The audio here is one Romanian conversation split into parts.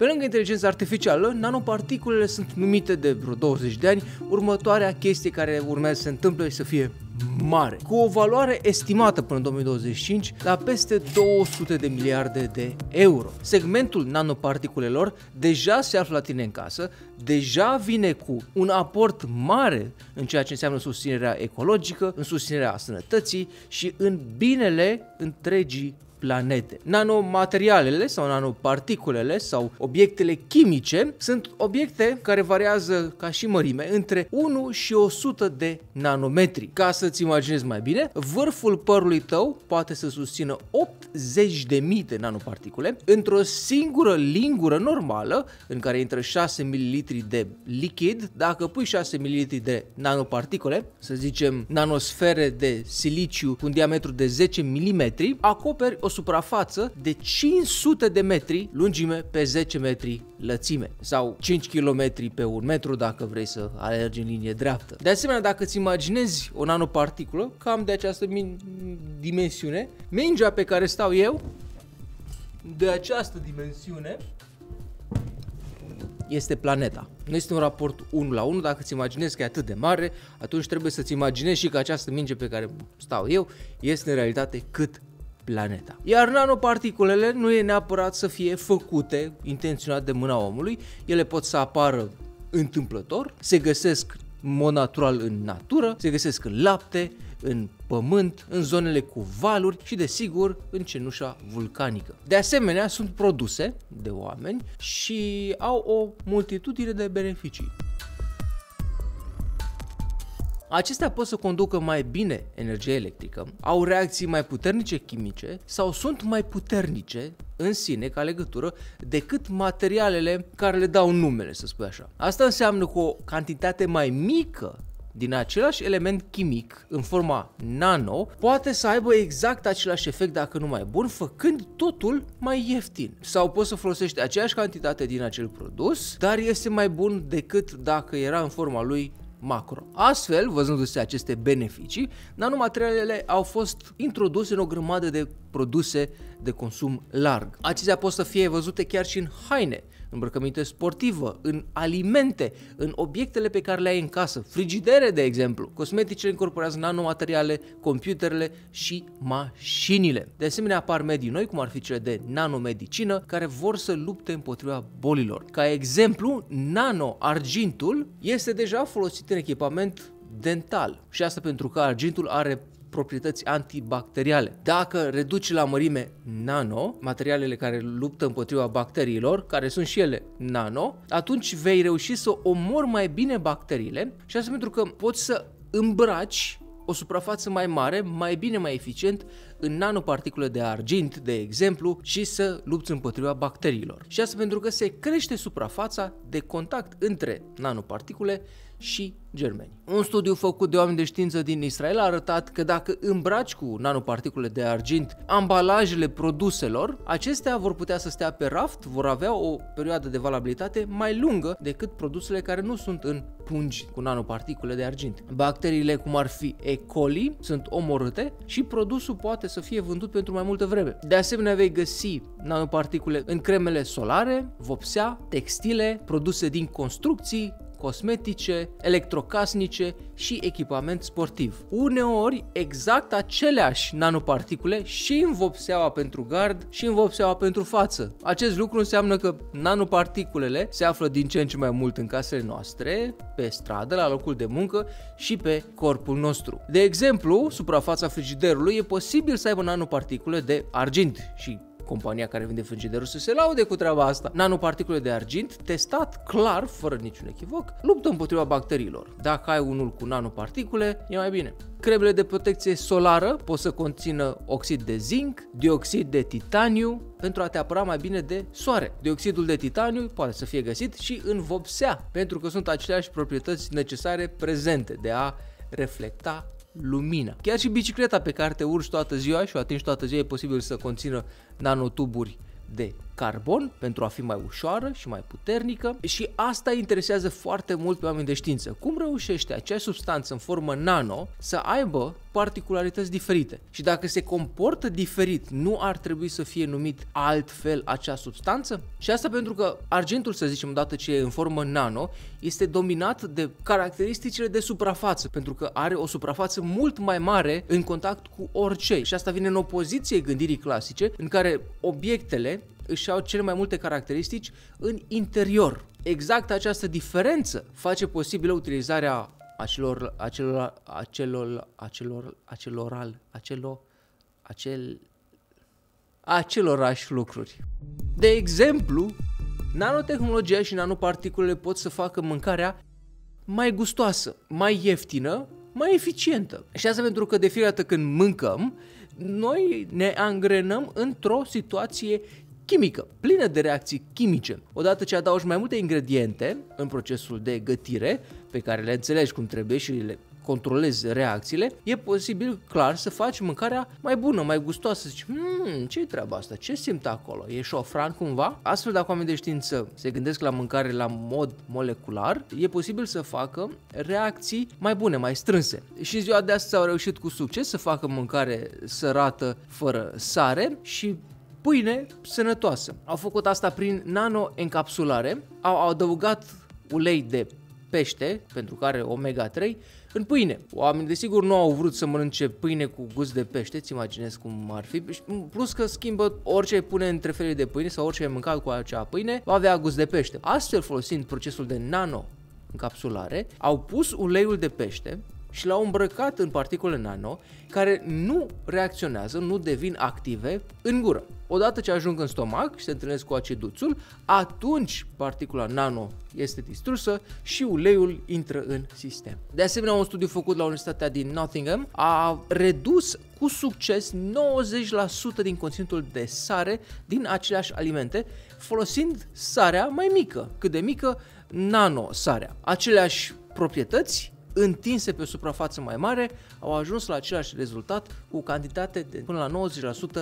Pe lângă inteligența artificială, nanoparticulele sunt numite de vreo 20 de ani următoarea chestie care urmează să se întâmple și să fie mare, cu o valoare estimată până în 2025 la peste 200 de miliarde de euro. Segmentul nanoparticulelor deja se află la tine în casă, deja vine cu un aport mare în ceea ce înseamnă susținerea ecologică, în susținerea sănătății și în binele întregii planete. Nanomaterialele sau nanoparticulele sau obiectele chimice sunt obiecte care variază ca și mărime între 1 și 100 de nanometri. Ca să-ți imaginezi mai bine, vârful părului tău poate să susțină 80.000 de nanoparticule într-o singură lingură normală în care intră 6 ml de lichid. Dacă pui 6 ml de nanoparticule, să zicem nanosfere de siliciu cu un diametru de 10 mm, acoperi o suprafață de 500 de metri lungime pe 10 metri lățime sau 5 km pe 1 metru dacă vrei să alergi în linie dreaptă. De asemenea, dacă îți imaginezi o nanoparticulă cam de această dimensiune, mingea pe care stau eu de această dimensiune este planeta. Nu este un raport 1 la 1, dacă îți imaginezi că e atât de mare, atunci trebuie să-ți imaginezi și că această minge pe care stau eu este în realitate cât planeta. Iar nanoparticulele nu e neapărat să fie făcute intenționat de mâna omului, ele pot să apară întâmplător, se găsesc în mod natural în natură, se găsesc în lapte, în pământ, în zonele cu valuri și desigur în cenușa vulcanică. De asemenea, sunt produse de oameni și au o multitudine de beneficii. Acestea pot să conducă mai bine energia electrică, au reacții mai puternice chimice sau sunt mai puternice în sine ca legătură decât materialele care le dau numele, să spui așa. Asta înseamnă că o cantitate mai mică din același element chimic în forma nano poate să aibă exact același efect, dacă nu mai bun, făcând totul mai ieftin. Sau poți să folosești aceeași cantitate din acel produs, dar este mai bun decât dacă era în forma lui macro. Astfel, văzându-se aceste beneficii, nanomaterialele au fost introduse în o grămadă de produse de consum larg. Acestea pot să fie văzute chiar și în haine, îmbrăcăminte sportivă, în alimente, în obiectele pe care le ai în casă, frigidere de exemplu. Cosmeticele incorporează nanomateriale, computerele și mașinile. De asemenea, apar medii noi, cum ar fi cele de nanomedicină, care vor să lupte împotriva bolilor. Ca exemplu, nanoargintul este deja folosit în echipament dental și asta pentru că argintul are proprietăți antibacteriale. Dacă reduci la mărime nano materialele care luptă împotriva bacteriilor, care sunt și ele nano, atunci vei reuși să omori mai bine bacteriile și asta pentru că poți să îmbraci o suprafață mai mare, mai bine, mai eficient în nanoparticule de argint, de exemplu, și să lupți împotriva bacteriilor. Și asta pentru că se crește suprafața de contact între nanoparticule și germeni. Un studiu făcut de oameni de știință din Israel a arătat că dacă îmbraci cu nanoparticule de argint ambalajele produselor, acestea vor putea să stea pe raft, vor avea o perioadă de valabilitate mai lungă decât produsele care nu sunt în pungi cu nanoparticule de argint. Bacteriile cum ar fi E. coli sunt omorâte și produsul poate să fie vândut pentru mai multă vreme. De asemenea, vei găsi nanoparticule în cremele solare, vopsea, textile, produse din construcții, cosmetice, electrocasnice și echipament sportiv. Uneori, exact aceleași nanoparticule și în vopseaua pentru gard și în vopseaua pentru față. Acest lucru înseamnă că nanoparticulele se află din ce în ce mai mult în casele noastre, pe stradă, la locul de muncă și pe corpul nostru. De exemplu, suprafața frigiderului e posibil să aibă nanoparticule de argint și compania care vinde frigiderul să se laude cu treaba asta. Nanoparticule de argint, testat clar, fără niciun echivoc, luptă împotriva bacteriilor. Dacă ai unul cu nanoparticule, e mai bine. Cremele de protecție solară pot să conțină oxid de zinc, dioxid de titaniu, pentru a te apăra mai bine de soare. Dioxidul de titaniu poate să fie găsit și în vopsea, pentru că sunt aceleași proprietăți necesare prezente de a reflecta lumina. Chiar și bicicleta pe care te urci toată ziua și o atingi toată ziua e posibil să conțină nanotuburi de carbon pentru a fi mai ușoară și mai puternică, și asta interesează foarte mult pe oameni de știință. Cum reușește acea substanță în formă nano să aibă particularități diferite? Și dacă se comportă diferit, nu ar trebui să fie numit altfel acea substanță? Și asta pentru că argintul, să zicem, odată ce e în formă nano, este dominat de caracteristicile de suprafață, pentru că are o suprafață mult mai mare în contact cu orice. Și asta vine în opoziție gândirii clasice, în care obiectele își au cele mai multe caracteristici în interior. Exact această diferență face posibilă utilizarea acelorași lucruri. De exemplu, nanotehnologia și nanoparticulele pot să facă mâncarea mai gustoasă, mai ieftină, mai eficientă. Și asta pentru că de fiecare dată când mâncăm, noi ne angrenăm într-o situație chimică, plină de reacții chimice. Odată ce adaugi mai multe ingrediente în procesul de gătire, pe care le înțelegi cum trebuie și le controlezi reacțiile, e posibil, clar, să faci mâncarea mai bună, mai gustoasă. Zici, ce-i treaba asta? Ce simt acolo? E șofran cumva? Astfel, dacă oamenii de știință se gândesc la mâncare la mod molecular, e posibil să facă reacții mai bune, mai strânse. Și ziua de astăzi au reușit cu succes să facă mâncare sărată, fără sare, și pâine sănătoasă. Au făcut asta prin nanoencapsulare, au adăugat ulei de pește, pentru că are omega-3, în pâine. Oamenii desigur nu au vrut să mănânce pâine cu gust de pește, îți imaginezi cum ar fi, plus că schimbă orice îi pune între felii de pâine sau orice ai mâncat cu acea pâine, va avea gust de pește. Astfel, folosind procesul de nanoencapsulare, au pus uleiul de pește și l-au îmbrăcat în particule nano, care nu reacționează, nu devin active în gură. Odată ce ajung în stomac și se întâlnesc cu aciduțul, atunci particula nano este distrusă și uleiul intră în sistem. De asemenea, un studiu făcut la Universitatea din Nottingham a redus cu succes 90% din conținutul de sare din aceleași alimente, folosind sarea mai mică, cât de mică nanosarea. Aceleași proprietăți întinse pe o suprafață mai mare, au ajuns la același rezultat cu o cantitate de până la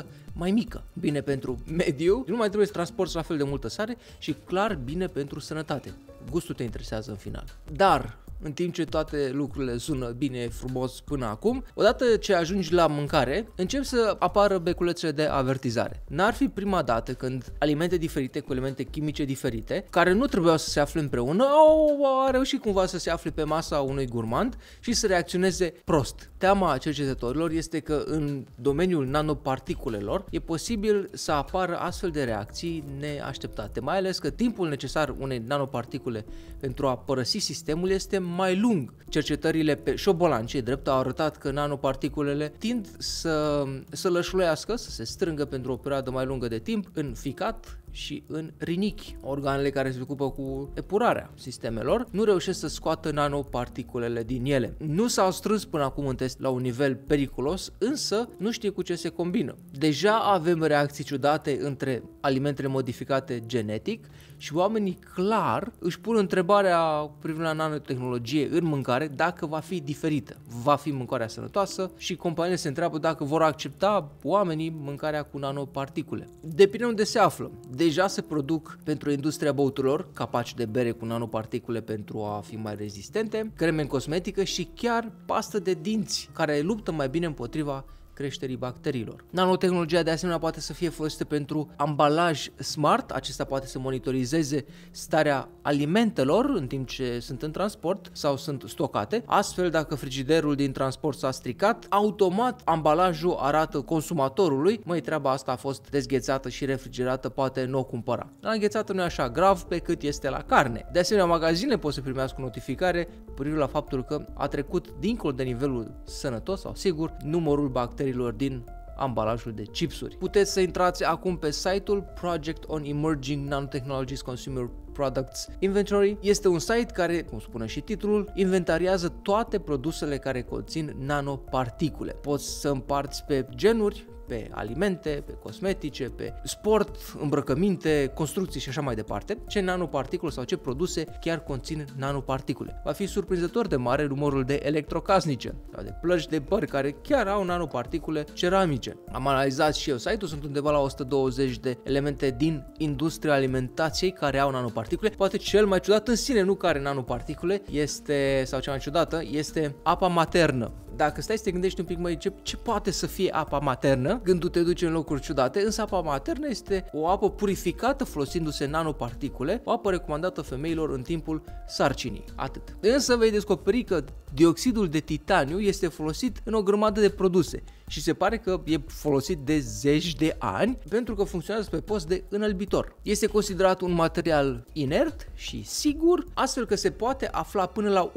90% mai mică. Bine pentru mediu, nu mai trebuie să transporti la fel de multă sare și clar bine pentru sănătate. Gustul te interesează în final. Dar, în timp ce toate lucrurile sună bine, frumos până acum, odată ce ajungi la mâncare, încep să apară beculețele de avertizare. N-ar fi prima dată când alimente diferite cu elemente chimice diferite, care nu trebuiau să se afle împreună, au reușit cumva să se afle pe masa unui gurmand și să reacționeze prost. Teama cercetătorilor este că în domeniul nanoparticulelor e posibil să apară astfel de reacții neașteptate, mai ales că timpul necesar unei nanoparticule pentru a părăsi sistemul este mai lung. Cercetările pe șobolanci, drept, au arătat că nanoparticulele tind să lășluiască, să se strângă pentru o perioadă mai lungă de timp în ficat și în rinichi. Organele care se ocupă cu epurarea sistemelor nu reușesc să scoată nanoparticulele din ele. Nu s-au strâns până acum în test la un nivel periculos, însă nu știe cu ce se combină. Deja avem reacții ciudate între alimentele modificate genetic și oamenii clar își pun întrebarea privind la nanotehnologie în mâncare dacă va fi diferită. Va fi mâncarea sănătoasă? Și companiile se întreabă dacă vor accepta oamenii mâncarea cu nanoparticule. Depinde unde se află. Deja se produc pentru industria băuturilor capaci de bere cu nanoparticule pentru a fi mai rezistente, creme în cosmetică și chiar pastă de dinți care luptă mai bine împotriva creșterii bacteriilor. Nanotehnologia de asemenea poate să fie folosită pentru ambalaj smart, acesta poate să monitorizeze starea alimentelor în timp ce sunt în transport sau sunt stocate. Astfel, dacă frigiderul din transport s-a stricat, automat ambalajul arată consumatorului: măi, treaba asta a fost dezghețată și refrigerată, poate nu o cumpăra. La înghețată nu e așa grav pe cât este la carne. De asemenea, magazinele pot să primească notificare privind la faptul că a trecut dincolo de nivelul sănătos sau sigur numărul bacteriilor din ambalajul de chipsuri. Puteți să intrați acum pe site-ul Project on Emerging Nanotechnologies Consumer Products Inventory. Este un site care, cum spune și titlul, inventariază toate produsele care conțin nanoparticule. Poți să împarți pe genuri, pe alimente, pe cosmetice, pe sport, îmbrăcăminte, construcții și așa mai departe, ce nanoparticule sau ce produse chiar conțin nanoparticule. Va fi surprinzător de mare numărul de electrocasnice sau de plăci de bări care chiar au nanoparticule ceramice. Am analizat și eu site-ul, sunt undeva la 120 de elemente din industria alimentației care au nanoparticule. Poate cel mai ciudat în sine, nu care nanoparticule, este, sau cea mai ciudată, este apa maternă. Dacă stai să te gândești un pic, mai ce poate să fie apa maternă, gândul te duce în locuri ciudate, însă apa maternă este o apă purificată folosindu-se nanoparticule, o apă recomandată femeilor în timpul sarcinii. Atât. Însă vei descoperi că dioxidul de titaniu este folosit în o grămadă de produse și se pare că e folosit de zeci de ani pentru că funcționează pe post de înălbitor. Este considerat un material inert și sigur, astfel că se poate afla până la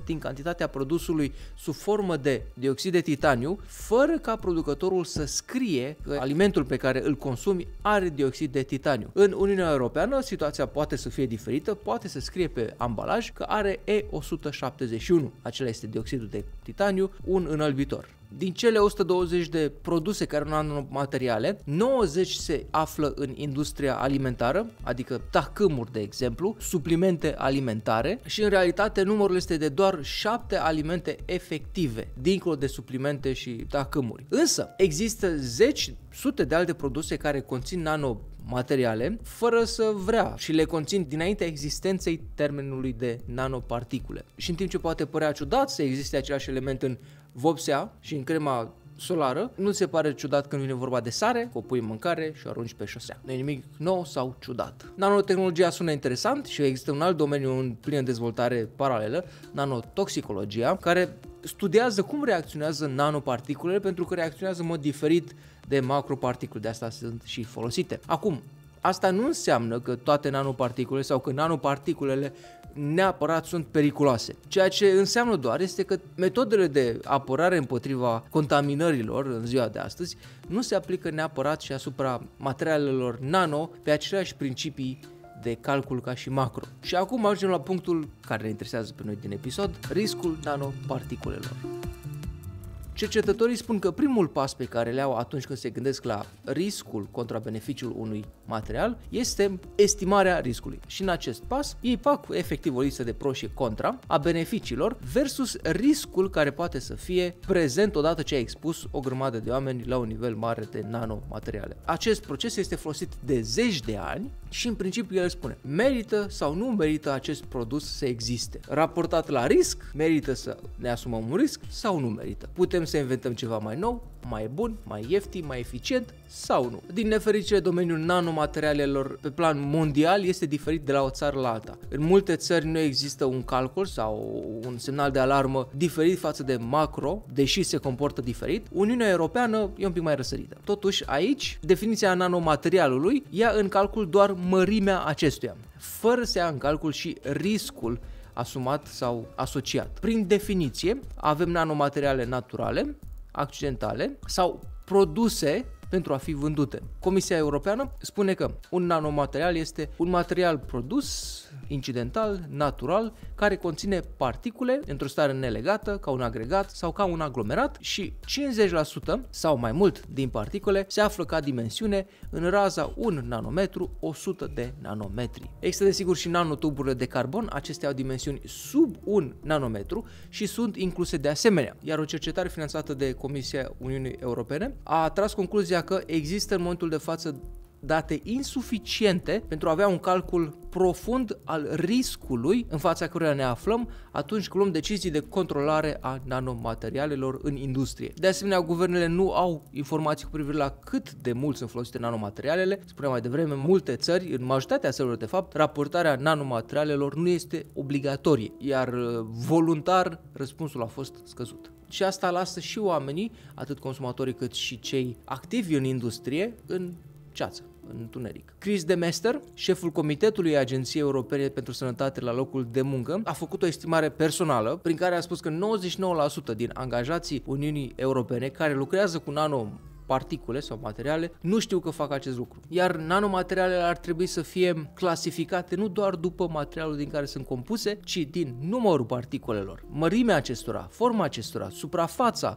1% din cantitatea produsului sub formă de dioxid de titaniu, fără ca producătorul să scrie că alimentul pe care îl consumi are dioxid de titaniu. În Uniunea Europeană, situația poate să fie diferită, poate să scrie pe ambalaj că are E171. Acela este dioxidul de titaniu, un înălbitor. Din cele 120 de produse care au nanomateriale, 90 se află în industria alimentară, adică tacâmuri, de exemplu, suplimente alimentare, și în realitate numărul este de doar 7 alimente efective, dincolo de suplimente și tacâmuri. Însă există zeci, sute de alte produse care conțin nanomateriale fără să vrea și le conțin dinaintea existenței termenului de nanoparticule. Și în timp ce poate părea ciudat să existe același element în vopsea și în crema solară, nu se pare ciudat când vine vorba de sare, o pui în mâncare și o arunci pe șosea. Nu e nimic nou sau ciudat. Nanotehnologia sună interesant și există un alt domeniu în plină dezvoltare paralelă, nanotoxicologia, care studiază cum reacționează nanoparticulele, pentru că reacționează în mod diferit de macroparticule, de asta sunt și folosite. Acum, asta nu înseamnă că toate nanoparticulele sau că nanoparticulele neapărat sunt periculoase. Ceea ce înseamnă doar este că metodele de apărare împotriva contaminărilor în ziua de astăzi nu se aplică neapărat și asupra materialelor nano pe aceleași principii de calcul ca și macro. Și acum ajungem la punctul care ne interesează pe noi din episod, riscul nanoparticulelor. Cercetătorii spun că primul pas pe care le au atunci când se gândesc la riscul contra beneficiul unui material este estimarea riscului. Și în acest pas ei fac efectiv o listă de pro și contra a beneficiilor versus riscul care poate să fie prezent odată ce ai expus o grămadă de oameni la un nivel mare de nanomateriale. Acest proces este folosit de zeci de ani și în principiu el spune: merită sau nu merită acest produs să existe? Raportat la risc, merită să ne asumăm un risc sau nu merită? Putem să inventăm ceva mai nou, mai bun, mai ieftin, mai eficient sau nu? Din nefericire, domeniul nanomaterialelor pe plan mondial este diferit de la o țară la alta. În multe țări nu există un calcul sau un semnal de alarmă diferit față de macro, deși se comportă diferit. Uniunea Europeană e un pic mai răsărită. Totuși, aici, definiția nanomaterialului ia în calcul doar mărimea acestuia, fără să ia în calcul și riscul asumat sau asociat. Prin definiție, avem nanomateriale naturale, accidentale sau produse pentru a fi vândute. Comisia Europeană spune că un nanomaterial este un material produs incidental, natural, care conține particule într-o stare nelegată, ca un agregat sau ca un aglomerat, și 50% sau mai mult din particule se află ca dimensiune în raza 1 nanometru, 100 de nanometri. Există desigur și nanotuburile de carbon, acestea au dimensiuni sub 1 nanometru și sunt incluse de asemenea. Iar o cercetare finanțată de Comisia Uniunii Europene a tras concluzia că există în momentul de față date insuficiente pentru a avea un calcul profund al riscului în fața căruia ne aflăm atunci când luăm decizii de controlare a nanomaterialelor în industrie. De asemenea, guvernele nu au informații cu privire la cât de mult sunt folosite nanomaterialele. Spuneam mai devreme, multe țări, în majoritatea țărilor de fapt, raportarea nanomaterialelor nu este obligatorie, iar voluntar răspunsul a fost scăzut. Și asta lasă și oamenii, atât consumatorii cât și cei activi în industrie, în ceață, în tuneric. Chris de Mester, șeful Comitetului Agenției Europene pentru Sănătate la locul de muncă, a făcut o estimare personală prin care a spus că 99% din angajații Uniunii Europene care lucrează cu nanoparticule particule sau materiale, nu știu că fac acest lucru. Iar nanomaterialele ar trebui să fie clasificate nu doar după materialul din care sunt compuse, ci din numărul particulelor, mărimea acestora, forma acestora,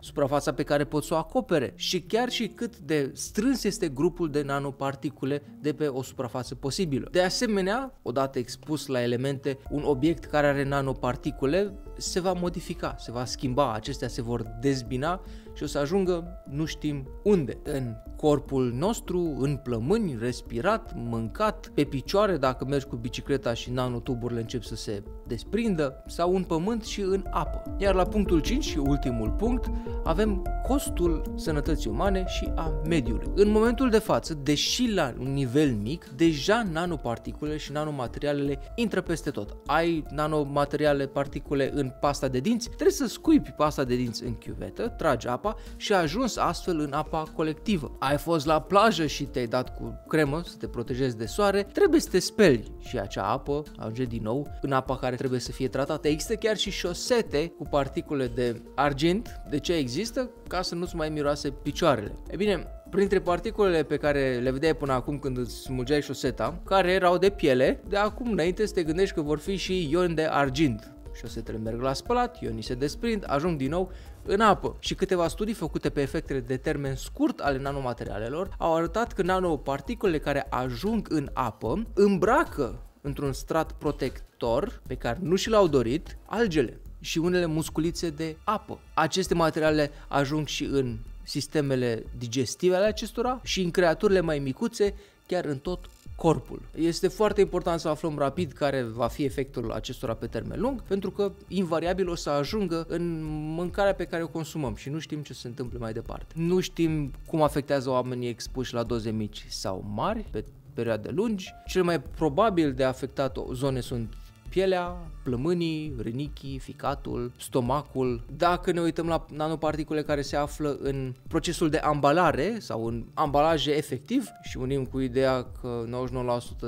suprafața pe care pot să o acopere și chiar și cât de strâns este grupul de nanoparticule de pe o suprafață posibilă. De asemenea, odată expus la elemente, un obiect care are nanoparticule se va modifica, se va schimba, acestea se vor dezbina și o să ajungă nu știm unde, în corpul nostru, în plămâni, respirat, mâncat, pe picioare dacă mergi cu bicicleta și nanotuburile încep să se desprindă, sau în pământ și în apă. Iar la punctul 5 și ultimul punct avem costul sănătății umane și a mediului. În momentul de față, deși la un nivel mic, deja nanoparticulele și nanomaterialele intră peste tot. Ai nanomateriale, particule în pasta de dinți, trebuie să scuipi pasta de dinți în chiuvetă, tragi apa și a ajuns astfel în apa colectivă. Ai fost la plajă și te-ai dat cu cremă să te protejezi de soare, trebuie să te speli și acea apă ajunge din nou în apa care trebuie să fie tratată. Există chiar și șosete cu particule de argint. De ce există? Ca să nu-ți mai miroase picioarele. E bine, printre particulele pe care le vedeai până acum când îți smulgeai șoseta, care erau de piele, de acum înainte să te gândești că vor fi și ioni de argint. Șosetele merg la spălat, ionii se desprind, ajung din nou în apă. Și câteva studii făcute pe efectele de termen scurt ale nanomaterialelor au arătat că nanoparticulele care ajung în apă îmbracă într-un strat protector pe care nu și l-au dorit algele și unele musculițe de apă. Aceste materiale ajung și în sistemele digestive ale acestora și în creaturile mai micuțe, chiar în tot corpul. Este foarte important să aflăm rapid care va fi efectul acestora pe termen lung, pentru că invariabil o să ajungă în mâncarea pe care o consumăm și nu știm ce se întâmplă mai departe. Nu știm cum afectează oamenii expuși la doze mici sau mari pe perioade lungi. Cel mai probabil de afectat zone sunt pielea, plămânii, rinichii, ficatul, stomacul. Dacă ne uităm la nanoparticule care se află în procesul de ambalare sau în ambalaje efectiv și unim cu ideea că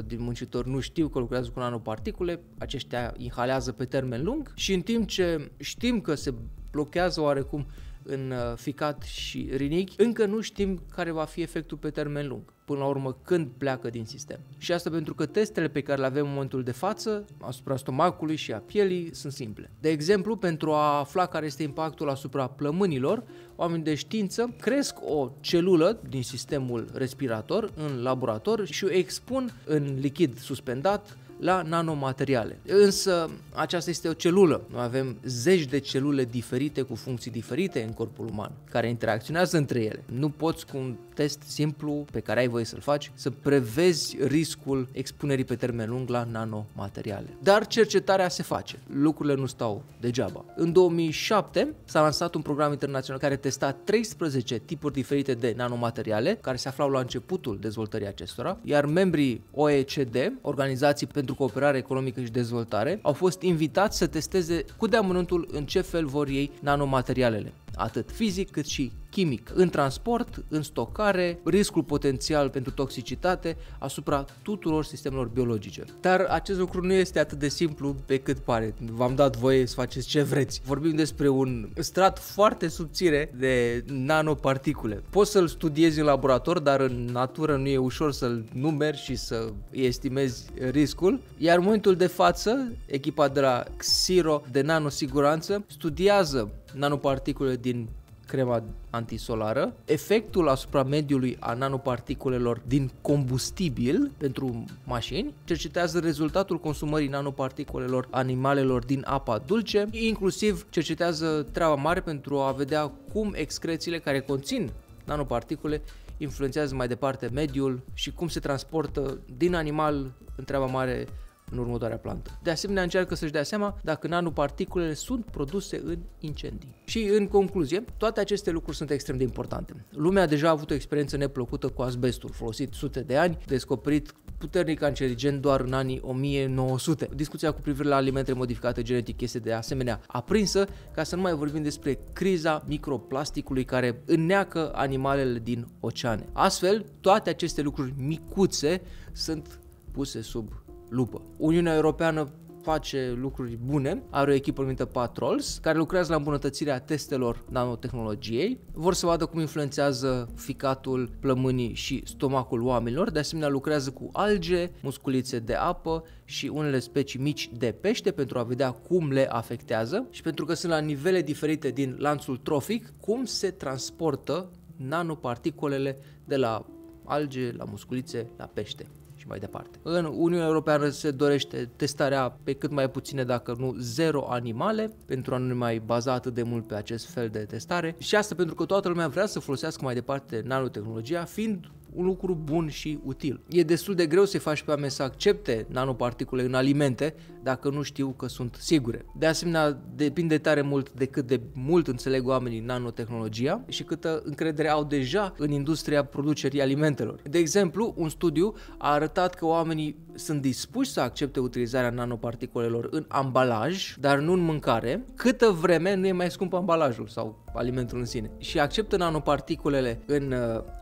99% din muncitori nu știu că lucrează cu nanoparticule, aceștia inhalează pe termen lung și în timp ce știm că se blochează oarecum în ficat și rinichi, încă nu știm care va fi efectul pe termen lung, până la urmă când pleacă din sistem. Și asta pentru că testele pe care le avem în momentul de față, asupra stomacului și a pielii, sunt simple. De exemplu, pentru a afla care este impactul asupra plămânilor, oamenii de știință cresc o celulă din sistemul respirator în laborator și o expun în lichid suspendat la nanomateriale. Însă aceasta este o celulă. Noi avem zeci de celule diferite cu funcții diferite în corpul uman, care interacționează între ele. Nu poți cu un test simplu pe care ai voie să-l faci să prevezi riscul expunerii pe termen lung la nanomateriale. Dar cercetarea se face. Lucrurile nu stau degeaba. În 2007 s-a lansat un program internațional care testa 13 tipuri diferite de nanomateriale care se aflau la începutul dezvoltării acestora, iar membrii OECD, Organizații pentru Cooperare Economică și Dezvoltare, au fost invitați să testeze cu deamănuntul în ce fel vor ei nanomaterialele, atât fizic cât și chimic, în transport, în stocare, riscul potențial pentru toxicitate asupra tuturor sistemelor biologice. Dar acest lucru nu este atât de simplu pe cât pare. V-am dat voie să faceți ce vreți. Vorbim despre un strat foarte subțire de nanoparticule. Poți să-l studiezi în laborator, dar în natură nu e ușor să-l numeri și să estimezi riscul. Iar în momentul de față, echipa de la Xero de nanosiguranță studiază nanoparticule din crema antisolară, efectul asupra mediului a nanoparticulelor din combustibil pentru mașini, cercetează rezultatul consumării nanoparticulelor animalelor din apa dulce, inclusiv cercetează treaba mare pentru a vedea cum excrețiile care conțin nanoparticule influențează mai departe mediul și cum se transportă din animal în treaba mare în următoarea plantă. De asemenea, încearcă să-și dea seama dacă nanoparticulele sunt produse în incendii. Și în concluzie, toate aceste lucruri sunt extrem de importante. Lumea deja a avut o experiență neplăcută cu asbestul, folosit sute de ani, descoperit puternic cancerigen doar în anii 1900. Discuția cu privire la alimentele modificate genetic este de asemenea aprinsă, ca să nu mai vorbim despre criza microplasticului care înneacă animalele din oceane. Astfel, toate aceste lucruri micuțe sunt puse sub lupă. Uniunea Europeană face lucruri bune, are o echipă numită Patrols, care lucrează la îmbunătățirea testelor nanotehnologiei. Vor să vadă cum influențează ficatul, plămânii și stomacul oamenilor, de asemenea lucrează cu alge, musculițe de apă și unele specii mici de pește pentru a vedea cum le afectează și pentru că sunt la nivele diferite din lanțul trofic, cum se transportă nanoparticolele de la alge, la musculițe, la pește și mai departe. În Uniunea Europeană se dorește testarea pe cât mai puține, dacă nu zero animale, pentru a nu mai baza atât de mult pe acest fel de testare și asta pentru că toată lumea vrea să folosească mai departe nanotehnologia, fiind un lucru bun și util. E destul de greu să-i faci pe oameni să accepte nanoparticule în alimente dacă nu știu că sunt sigure. De asemenea, depinde tare mult de cât de mult înțeleg oamenii nanotehnologia și câtă încredere au deja în industria producerii alimentelor. De exemplu, un studiu a arătat că oamenii sunt dispuși să accepte utilizarea nanoparticulelor în ambalaj, dar nu în mâncare, câtă vreme nu e mai scump ambalajul sau alimentul în sine. Și acceptă nanoparticulele în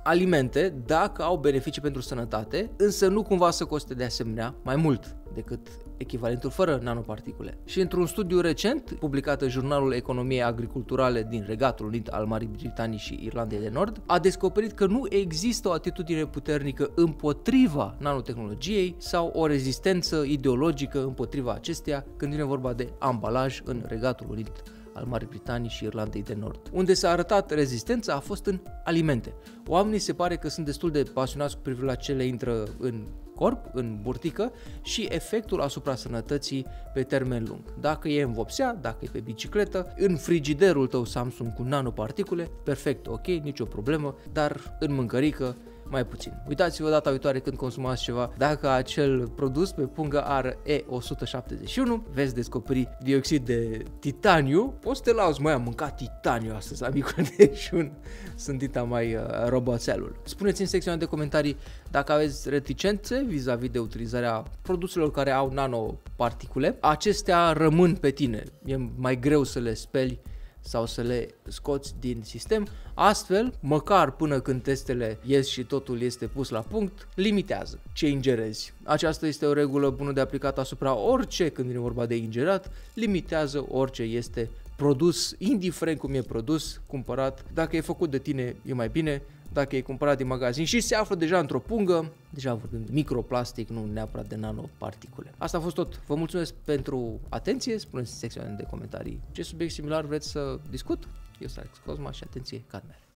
alimente, dacă au beneficii pentru sănătate, însă nu cumva să coste de asemenea mai mult decât echivalentul fără nanoparticule. Și într-un studiu recent, publicat în Jurnalul Economiei Agriculturale din Regatul Unit al Marii Britanii și Irlandei de Nord, a descoperit că nu există o atitudine puternică împotriva nanotehnologiei sau o rezistență ideologică împotriva acesteia când vine vorba de ambalaj în Regatul Unit al Marii Britanii și Irlandei de Nord. Unde s-a arătat rezistența a fost în alimente. Oamenii se pare că sunt destul de pasionați cu privire la ce le intră în corp, în burtică și efectul asupra sănătății pe termen lung. Dacă e în vopsea, dacă e pe bicicletă, în frigiderul tău Samsung cu nanoparticule, perfect, ok, nicio problemă, dar în mâncărică mai puțin. Uitați-vă data viitoare când consumați ceva, dacă acel produs pe pungă are E171, veți descoperi dioxid de titaniu, poți să te lauzi, măi, am mâncat titaniu astăzi la micul dejun, sunt dita mai roboțelul. Spuneți în secțiunea de comentarii dacă aveți reticențe vis-a-vis de utilizarea produselor care au nanoparticule, acestea rămân pe tine, e mai greu să le speli sau să le scoți din sistem, astfel, măcar până când testele ies și totul este pus la punct, limitează ce ingerezi. Aceasta este o regulă bună de aplicat asupra orice când vine vorba de ingerat, limitează orice este produs, indiferent cum e produs, cumpărat, dacă e făcut de tine e mai bine, dacă e cumpărat din magazin și se află deja într-o pungă, deja vorbim de microplastic, nu neapărat de nanoparticule. Asta a fost tot. Vă mulțumesc pentru atenție, spuneți în secțiunea de comentarii ce subiect similar vreți să discut. Eu sunt Alex Cozma și atenție, cadmer.